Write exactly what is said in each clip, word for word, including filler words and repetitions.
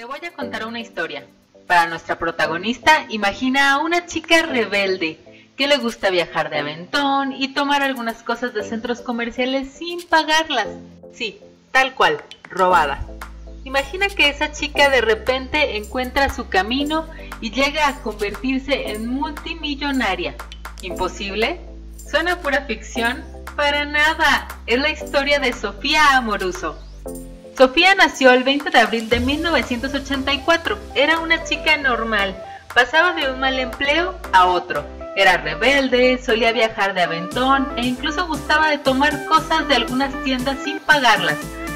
Te voy a contar una historia. Para nuestra protagonista, imagina a una chica rebelde que le gusta viajar de aventón y tomar algunas cosas de centros comerciales sin pagarlas. Sí, tal cual, robada. Imagina que esa chica de repente encuentra su camino y llega a convertirse en multimillonaria. ¿Imposible? Suena pura ficción. Para nada, es la historia de Sophia Amoruso. Sophia nació el veinte de abril de mil novecientos ochenta y cuatro, era una chica normal, pasaba de un mal empleo a otro, era rebelde, solía viajar de aventón e incluso gustaba de tomar cosas de algunas tiendas sin pagarlas,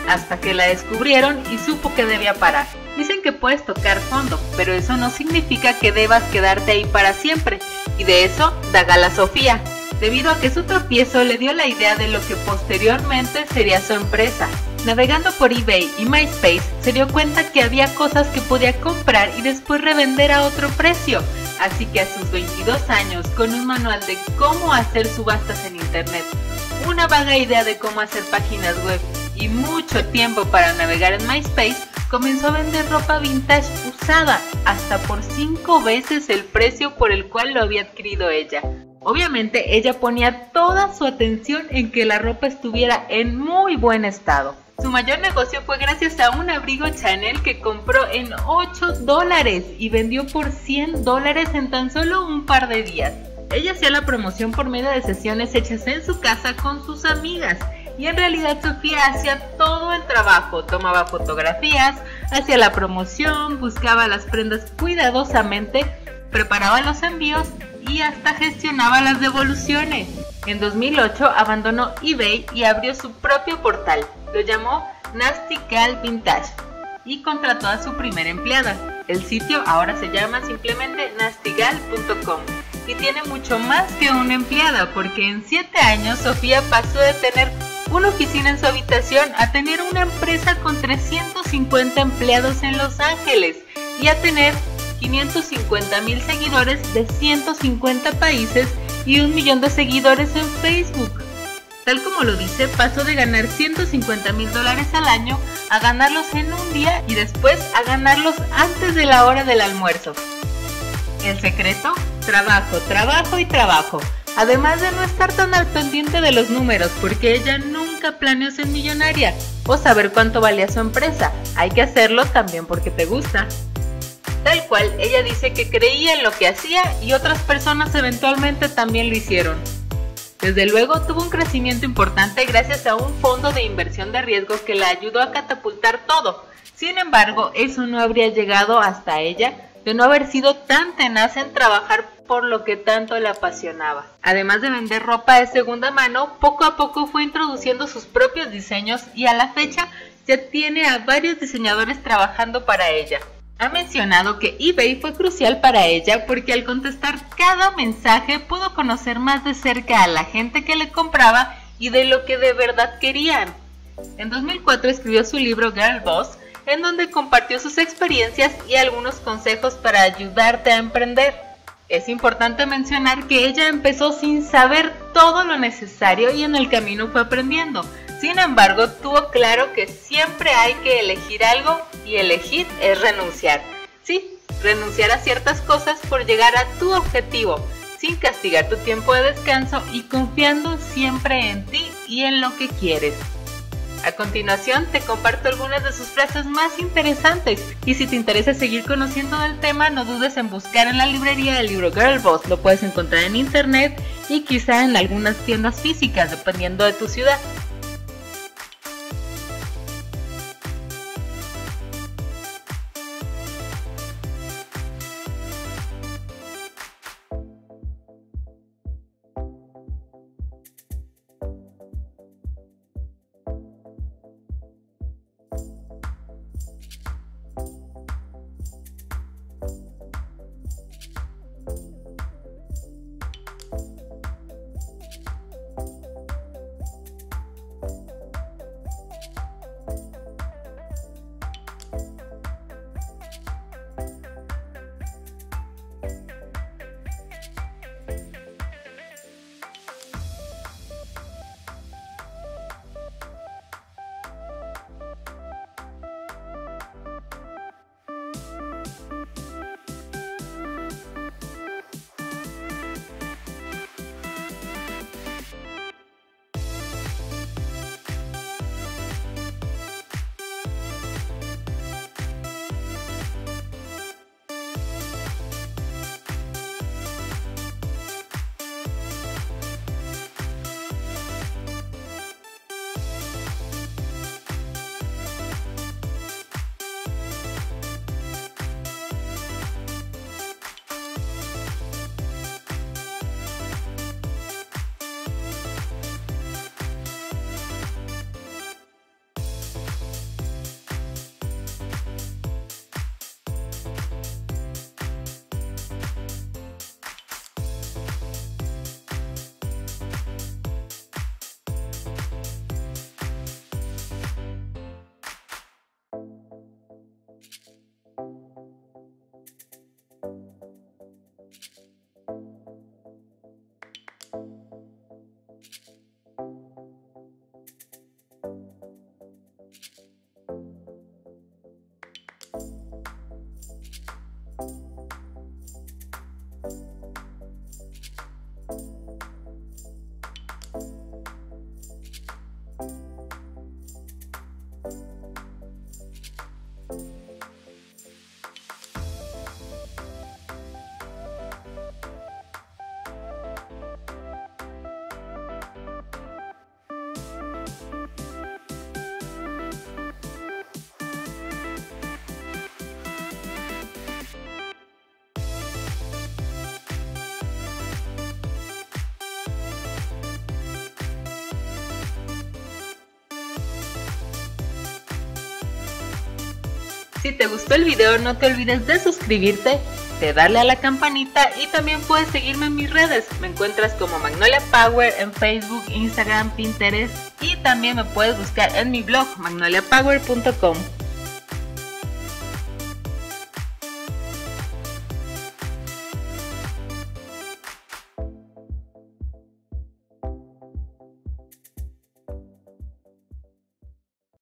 hasta que la descubrieron y supo que debía parar. Dicen que puedes tocar fondo, pero eso no significa que debas quedarte ahí para siempre, y de eso da gala Sophia, debido a que su tropiezo le dio la idea de lo que posteriormente sería su empresa. Navegando por eBay y MySpace, se dio cuenta que había cosas que podía comprar y después revender a otro precio. Así que a sus veintidós años, con un manual de cómo hacer subastas en internet, una vaga idea de cómo hacer páginas web y mucho tiempo para navegar en MySpace, comenzó a vender ropa vintage usada hasta por cinco veces el precio por el cual lo había adquirido ella. Obviamente, ella ponía toda su atención en que la ropa estuviera en muy buen estado. Su mayor negocio fue gracias a un abrigo Chanel que compró en ocho dólares y vendió por cien dólares en tan solo un par de días. Ella hacía la promoción por medio de sesiones hechas en su casa con sus amigas y en realidad Sophia hacía todo el trabajo, tomaba fotografías, hacía la promoción, buscaba las prendas cuidadosamente, preparaba los envíos y hasta gestionaba las devoluciones. En dos mil ocho abandonó eBay y abrió su propio portal. Lo llamó Nasty Gal Vintage y contrató a su primera empleada. El sitio ahora se llama simplemente nasty gal punto com y tiene mucho más que una empleada, porque en siete años Sophia pasó de tener una oficina en su habitación a tener una empresa con trescientos cincuenta empleados en Los Ángeles y a tener quinientos cincuenta mil seguidores de ciento cincuenta países y un millón de seguidores en Facebook. Tal como lo dice, pasó de ganar ciento cincuenta mil dólares al año a ganarlos en un día y después a ganarlos antes de la hora del almuerzo. El secreto, trabajo, trabajo y trabajo. Además de no estar tan al pendiente de los números, porque ella nunca planeó ser millonaria o saber cuánto valía su empresa. Hay que hacerlo también porque te gusta. Tal cual, ella dice que creía en lo que hacía y otras personas eventualmente también lo hicieron. Desde luego tuvo un crecimiento importante gracias a un fondo de inversión de riesgo que la ayudó a catapultar todo. Sin embargo, eso no habría llegado hasta ella de no haber sido tan tenaz en trabajar por lo que tanto le apasionaba. Además de vender ropa de segunda mano, poco a poco fue introduciendo sus propios diseños y a la fecha ya tiene a varios diseñadores trabajando para ella. Ha mencionado que eBay fue crucial para ella porque al contestar cada mensaje pudo conocer más de cerca a la gente que le compraba y de lo que de verdad querían. En dos mil cuatro escribió su libro Girl Boss, en donde compartió sus experiencias y algunos consejos para ayudarte a emprender. Es importante mencionar que ella empezó sin saber todo lo necesario y en el camino fue aprendiendo. Sin embargo, tuvo claro que siempre hay que elegir algo y elegir es renunciar. Sí, renunciar a ciertas cosas por llegar a tu objetivo, sin castigar tu tiempo de descanso y confiando siempre en ti y en lo que quieres. A continuación te comparto algunas de sus frases más interesantes y si te interesa seguir conociendo del tema, no dudes en buscar en la librería el libro Girl Boss. Lo puedes encontrar en internet y quizá en algunas tiendas físicas dependiendo de tu ciudad. Si te gustó el video, no te olvides de suscribirte, de darle a la campanita y también puedes seguirme en mis redes. Me encuentras como Magnolia Power en Facebook, Instagram, Pinterest y también me puedes buscar en mi blog magnolia power punto com.